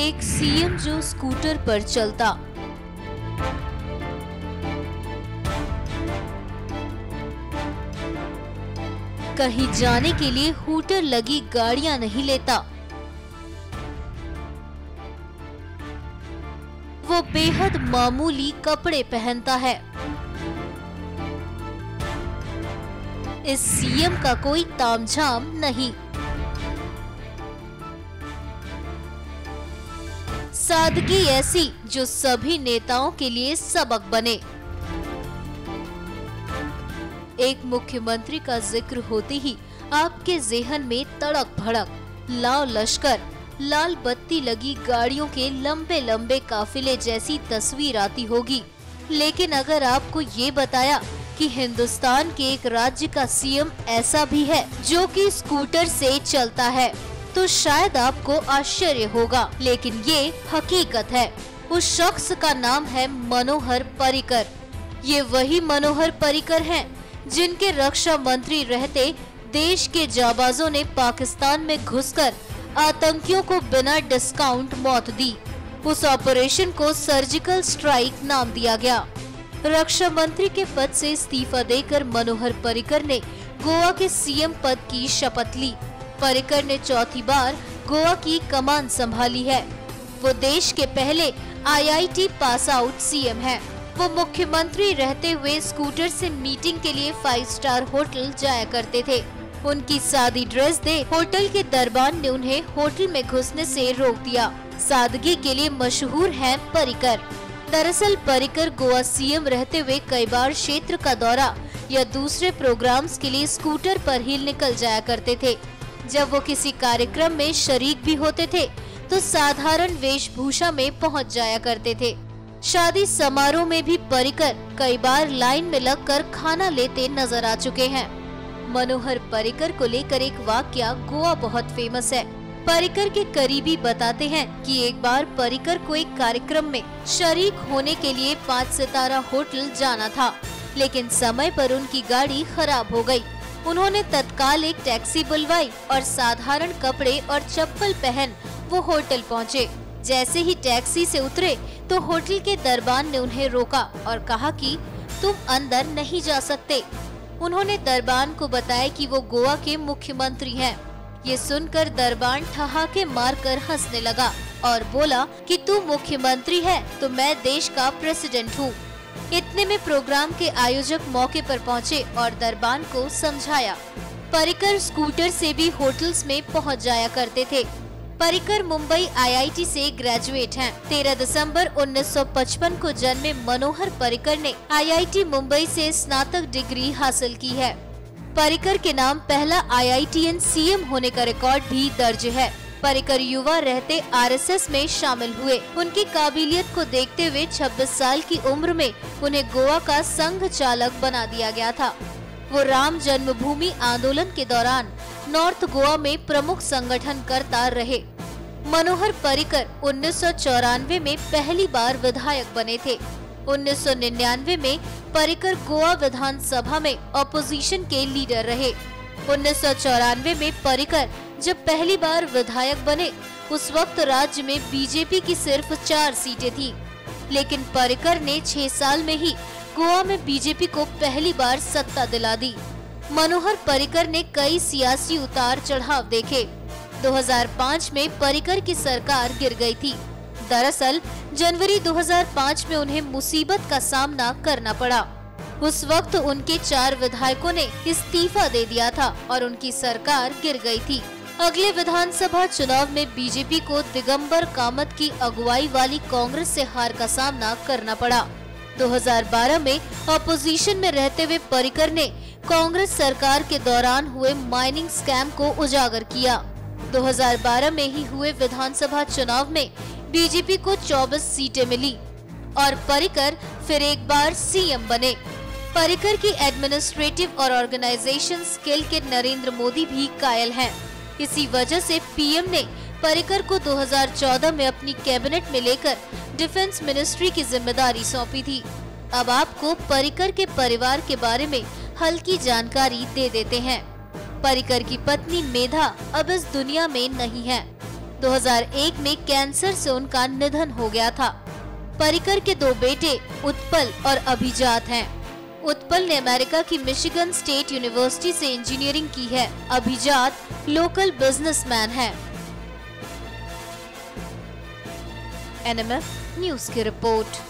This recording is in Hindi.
एक सीएम जो स्कूटर पर चलता। कहीं जाने के लिए हूटर लगी गाड़ियां नहीं लेता। वो बेहद मामूली कपड़े पहनता है। इस सीएम का कोई तामझाम नहीं। सादगी ऐसी जो सभी नेताओं के लिए सबक बने। एक मुख्यमंत्री का जिक्र होते ही आपके जेहन में तड़क भड़क, लाव लश्कर, लाल बत्ती लगी गाड़ियों के लंबे लंबे काफिले जैसी तस्वीर आती होगी। लेकिन अगर आपको ये बताया कि हिंदुस्तान के एक राज्य का सीएम ऐसा भी है जो कि स्कूटर से चलता है, तो शायद आपको आश्चर्य होगा, लेकिन ये हकीकत है। उस शख्स का नाम है मनोहर पर्रिकर। ये वही मनोहर पर्रिकर हैं जिनके रक्षा मंत्री रहते देश के जाबाजों ने पाकिस्तान में घुसकर आतंकियों को बिना डिस्काउंट मौत दी। उस ऑपरेशन को सर्जिकल स्ट्राइक नाम दिया गया। रक्षा मंत्री के पद से इस्तीफा देकर मनोहर पर्रिकर ने गोवा के सीएम पद की शपथ ली। पर्रिकर ने चौथी बार गोवा की कमान संभाली है। वो देश के पहले आईआईटी पास आउट सीएम है। वो मुख्यमंत्री रहते हुए स्कूटर से मीटिंग के लिए 5 स्टार होटल जाया करते थे। उनकी सादी ड्रेस दे होटल के दरबान ने उन्हें होटल में घुसने से रोक दिया। सादगी के लिए मशहूर हैं पर्रिकर। दरअसल पर्रिकर गोवा सीएम रहते हुए कई बार क्षेत्र का दौरा या दूसरे प्रोग्राम्स के लिए स्कूटर पर ही निकल जाया करते थे। जब वो किसी कार्यक्रम में शरीक भी होते थे तो साधारण वेशभूषा में पहुँच जाया करते थे। शादी समारोह में भी पर्रिकर कई बार लाइन में लगकर खाना लेते नजर आ चुके हैं। मनोहर पर्रिकर को लेकर एक वाकया गोवा बहुत फेमस है। पर्रिकर के करीबी बताते हैं कि एक बार पर्रिकर को एक कार्यक्रम में शरीक होने के लिए 5 सितारा होटल जाना था, लेकिन समय पर उनकी गाड़ी खराब हो गई। उन्होंने तत्काल एक टैक्सी बुलवाई और साधारण कपड़े और चप्पल पहन वो होटल पहुँचे। जैसे ही टैक्सी से उतरे तो होटल के दरबान ने उन्हें रोका और कहा कि तुम अंदर नहीं जा सकते। उन्होंने दरबान को बताया कि वो गोवा के मुख्यमंत्री हैं। ये सुनकर दरबान ठहाके मारकर हंसने लगा और बोला कि तू मुख्यमंत्री है तो मैं देश का प्रेसिडेंट हूँ। इतने में प्रोग्राम के आयोजक मौके पर पहुँचे और दरबान को समझाया। पर्रिकर स्कूटर से भी होटल्स में पहुँच जाया करते थे। पर्रिकर मुंबई आईआईटी से ग्रेजुएट हैं। 13 दिसंबर 1955 को जन्मे मनोहर पर्रिकर ने आईआईटी मुंबई से स्नातक डिग्री हासिल की है। पर्रिकर के नाम पहला आईआईटीएन सीएम होने का रिकॉर्ड भी दर्ज है। पर्रिकर युवा रहते आरएसएस में शामिल हुए। उनकी काबिलियत को देखते हुए 26 साल की उम्र में उन्हें गोवा का संघ चालक बना दिया गया था। वो राम जन्मभूमि आंदोलन के दौरान नॉर्थ गोवा में प्रमुख संगठन करता रहे। मनोहर पर्रिकर 1994 में पहली बार विधायक बने थे। 1999 में पर्रिकर गोवा विधानसभा में ऑपोजिशन के लीडर रहे। 1994 में पर्रिकर जब पहली बार विधायक बने उस वक्त राज्य में बीजेपी की सिर्फ 4 सीटें थी, लेकिन पर्रिकर ने 6 साल में ही गोवा में बीजेपी को पहली बार सत्ता दिला दी। मनोहर पर्रिकर ने कई सियासी उतार चढ़ाव देखे। 2005 में पर्रिकर की सरकार गिर गई थी। दरअसल जनवरी 2005 में उन्हें मुसीबत का सामना करना पड़ा। उस वक्त उनके 4 विधायकों ने इस्तीफा दे दिया था और उनकी सरकार गिर गई थी। अगले विधानसभा चुनाव में बीजेपी को दिगंबर कामत की अगुवाई वाली कांग्रेस से हार का सामना करना पड़ा। 2012 में अपोजिशन में रहते हुए पर्रिकर ने कांग्रेस सरकार के दौरान हुए माइनिंग स्कैम को उजागर किया। 2012 में ही हुए विधानसभा चुनाव में बीजेपी को 24 सीटें मिली और पर्रिकर फिर एक बार सीएम बने। पर्रिकर की एडमिनिस्ट्रेटिव और ऑर्गेनाइजेशन स्किल के नरेंद्र मोदी भी कायल हैं। इसी वजह से पीएम ने पर्रिकर को 2014 में अपनी कैबिनेट में लेकर डिफेंस मिनिस्ट्री की जिम्मेदारी सौंपी थी। अब आपको पर्रिकर के परिवार के बारे में हल्की जानकारी दे देते हैं। पर्रिकर की पत्नी मेधा अब इस दुनिया में नहीं है। 2001 में कैंसर से उनका निधन हो गया था। पर्रिकर के दो बेटे उत्पल और अभिजात हैं। उत्पल ने अमेरिका की मिशिगन स्टेट यूनिवर्सिटी से इंजीनियरिंग की है। अभिजात लोकल बिजनेसमैन है। एनएमएफ न्यूज की रिपोर्ट।